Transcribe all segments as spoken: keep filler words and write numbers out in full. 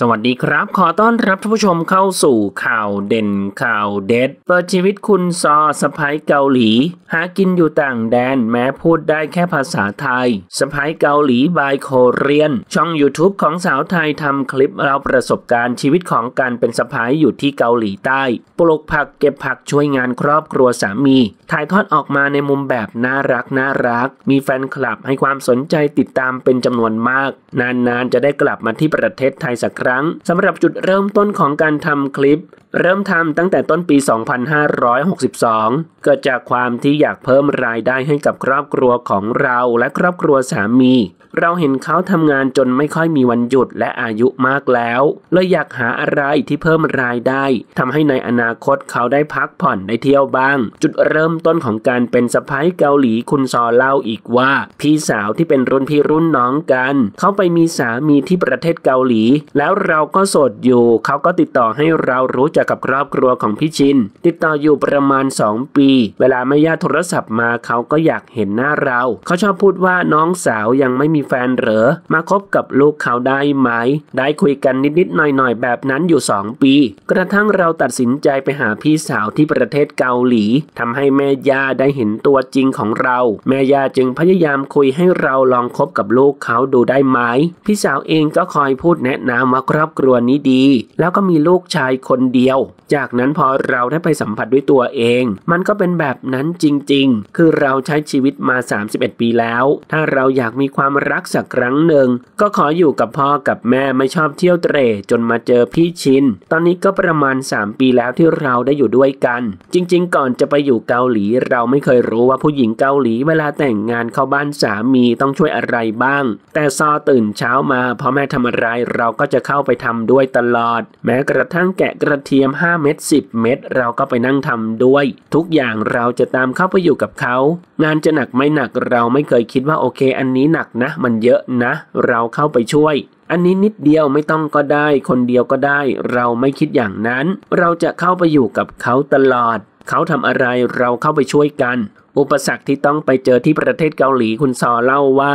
สวัสดีครับขอต้อนรับท่านผู้ชมเข้าสู่ข่าวเด่นข่าวเด็ดเปิดชีวิตคุณซอสะใภ้เกาหลีหากินอยู่ต่างแดนแม้พูดได้แค่ภาษาไทยสะใภ้เกาหลีบายโคเรียนช่อง ยูทูบ ของสาวไทยทำคลิปเล่าประสบการณ์ชีวิตของการเป็นสะใภ้อยู่ที่เกาหลีใต้ปลูกผักเก็บผักช่วยงานครอบครัวสามีถ่ายทอดออกมาในมุมแบบน่ารักน่ารักมีแฟนคลับให้ความสนใจติดตามเป็นจำนวนมากนานๆจะได้กลับมาที่ประเทศไทยสักครั้งสำหรับจุดเริ่มต้นของการทำคลิปเริ่มทำตั้งแต่ต้นปี สองพันห้าร้อยหกสิบสอง เกิดจากความที่อยากเพิ่มรายได้ให้กับครอบครัวของเราและครอบครัวสามีเราเห็นเขาทำงานจนไม่ค่อยมีวันหยุดและอายุมากแล้วเลยอยากหาอะไรที่เพิ่มรายได้ทำให้ในอนาคตเขาได้พักผ่อนได้เที่ยวบ้างจุดเริ่มต้นของการเป็นสะใภ้เกาหลีคุณซอเล่าอีกว่าพี่สาวที่เป็นรุ่นพี่รุ่นน้องกันเขาไปมีสามีที่ประเทศเกาหลีแล้วเราก็โสดอยู่เขาก็ติดต่อให้เรารู้จักกับครอบครัวของพี่ชินติดต่ออยู่ประมาณสองปีเวลาแม่ย่าโทรศัพท์มาเขาก็อยากเห็นหน้าเราเขาชอบพูดว่าน้องสาวยังไม่มีแฟนเหรอมาคบกับลูกเขาได้ไหมได้คุยกันนิดๆหน่อยๆแบบนั้นอยู่สองปีกระทั่งเราตัดสินใจไปหาพี่สาวที่ประเทศเกาหลีทำให้แม่ย่าได้เห็นตัวจริงของเราแม่ย่าจึงพยายามคุยให้เราลองคบกับลูกเขาดูได้ไหมพี่สาวเองก็คอยพูดแนะนำว่าครอบครัวนี้ดีแล้วก็มีลูกชายคนเดียวจากนั้นพอเราได้ไปสัมผัสด้วยตัวเองมันก็เป็นแบบนั้นจริงๆคือเราใช้ชีวิตมาสามสิบเอ็ดปีแล้วถ้าเราอยากมีความรักสักครั้งหนึ่งก็ขออยู่กับพ่อกับแม่ไม่ชอบเที่ยวเตร่จนมาเจอพี่ชินตอนนี้ก็ประมาณสามปีแล้วที่เราได้อยู่ด้วยกันจริงๆก่อนจะไปอยู่เกาหลีเราไม่เคยรู้ว่าผู้หญิงเกาหลีเวลาแต่งงานเข้าบ้านสามีต้องช่วยอะไรบ้างแต่ซอตื่นเช้ามาพอแม่ทำอะไรเราก็จะเข้าไปทำด้วยตลอดแม้กระทั่งแกะกระเทียมห้าเม็ดสิบเม็ดเราก็ไปนั่งทำด้วยทุกอย่างเราจะตามเข้าไปอยู่กับเขางานจะหนักไม่หนักเราไม่เคยคิดว่าโอเคอันนี้หนักนะมันเยอะนะเราเข้าไปช่วยอันนี้นิดเดียวไม่ต้องก็ได้คนเดียวก็ได้เราไม่คิดอย่างนั้นเราจะเข้าไปอยู่กับเขาตลอดเขาทำอะไรเราเข้าไปช่วยกันอุปสรรคที่ต้องไปเจอที่ประเทศเกาหลีคุณซอเล่าว่า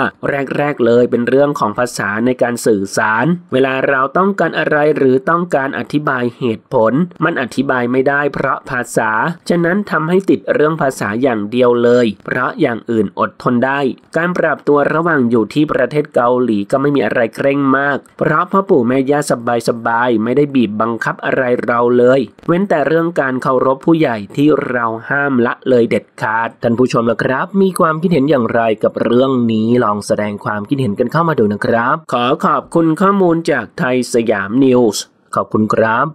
แรกๆเลยเป็นเรื่องของภาษาในการสื่อสารเวลาเราต้องการอะไรหรือต้องการอธิบายเหตุผลมันอธิบายไม่ได้เพราะภาษาฉะนั้นทำให้ติดเรื่องภาษาอย่างเดียวเลยเพราะอย่างอื่นอดทนได้การปรับตัวระหว่างอยู่ที่ประเทศเกาหลีก็ไม่มีอะไรเคร่งมากเพราะพ่อปู่แม่ย่าสบายๆไม่ได้บีบบังคับอะไรเราเลยเว้นแต่เรื่องการเคารพผู้ใหญ่ที่เราห้ามละเลยเด็ดขาดท่านผู้ชมล่ะครับมีความคิดเห็นอย่างไรกับเรื่องนี้ลองแสดงความคิดเห็นกันเข้ามาดูนะครับขอขอบคุณข้อมูลจากไทยสยามนิวส์ขอบคุณครับ